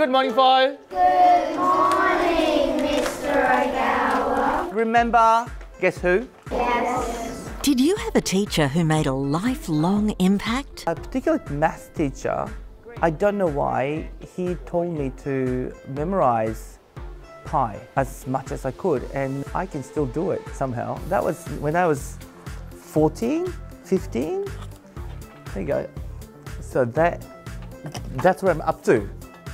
Good morning, Fo. Good morning, Mr. Ogawa. Remember, guess who? Yes. Did you have a teacher who made a lifelong impact? A particular maths teacher. I don't know why, he told me to memorize pi as much as I could, and I can still do it somehow. That was when I was 14, 15. There you go. So that's where I'm up to.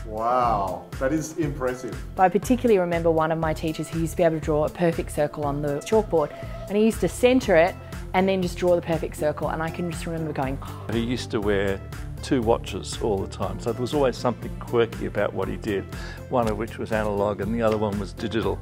Wow, that is impressive. I particularly remember one of my teachers who used to be able to draw a perfect circle on the chalkboard, and he used to center it and then just draw the perfect circle, and I can just remember going... He used to wear two watches all the time, so there was always something quirky about what he did, one of which was analog and the other one was digital,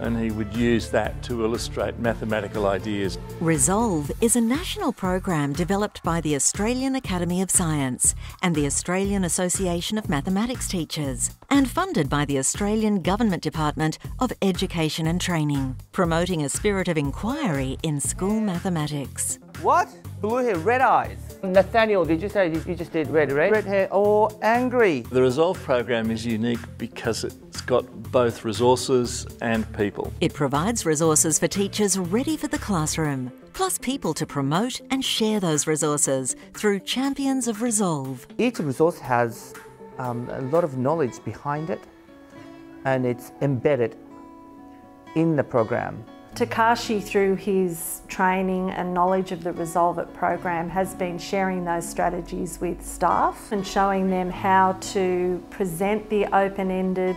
and he would use that to illustrate mathematical ideas. RESOLVE is a national program developed by the Australian Academy of Science and the Australian Association of Mathematics Teachers, and funded by the Australian Government Department of Education and Training, promoting a spirit of inquiry in school mathematics. What? Blue hair, red eyes. Nathaniel, did you say you just did red? Red hair or angry? The RESOLVE program is unique because it's got both resources and people. It provides resources for teachers ready for the classroom, plus people to promote and share those resources through champions of RESOLVE. Each resource has a lot of knowledge behind it, and it's embedded in the program. Takashi, through his training and knowledge of the RESOLVE It program, has been sharing those strategies with staff and showing them how to present the open-ended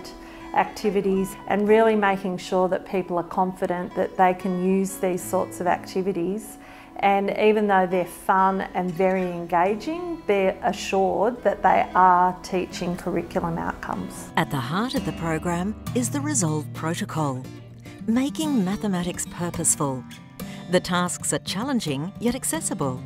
activities and really making sure that people are confident that they can use these sorts of activities. And even though they're fun and very engaging, they're assured that they are teaching curriculum outcomes. At the heart of the program is the RESOLVE protocol, making mathematics purposeful. The tasks are challenging yet accessible,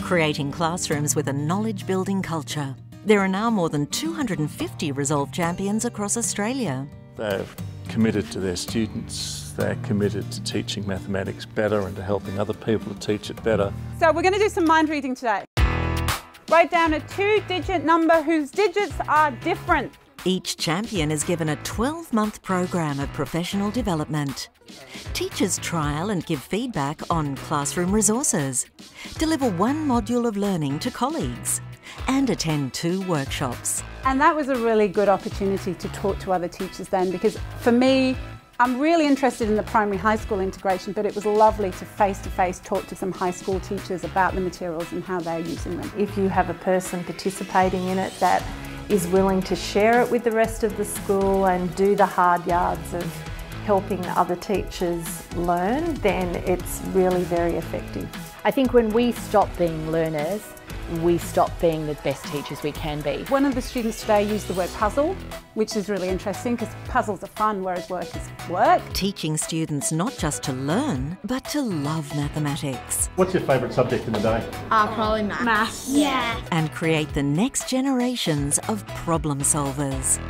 creating classrooms with a knowledge-building culture. There are now more than 250 RESOLVE champions across Australia. They're committed to their students, they're committed to teaching mathematics better and to helping other people to teach it better. So we're going to do some mind reading today. Write down a two-digit number whose digits are different. Each champion is given a 12-month program of professional development. Teachers trial and give feedback on classroom resources, deliver one module of learning to colleagues, and attend 2 workshops. And that was a really good opportunity to talk to other teachers then, because for me, I'm really interested in the primary high school integration, but it was lovely to face-to-face talk to some high school teachers about the materials and how they're using them. If you have a person participating in it that is willing to share it with the rest of the school and do the hard yards of helping other teachers learn, then it's really very effective. I think when we stop being learners, we stop being the best teachers we can be. One of the students today used the word puzzle, which is really interesting because puzzles are fun, whereas work is work. Teaching students not just to learn, but to love mathematics. What's your favourite subject in the day? Probably maths. Maths. Yeah. And create the next generations of problem solvers.